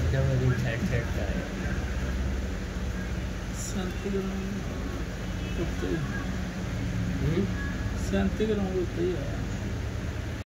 एकदम अभी छट का है शांति ग्राउंड होता ही है।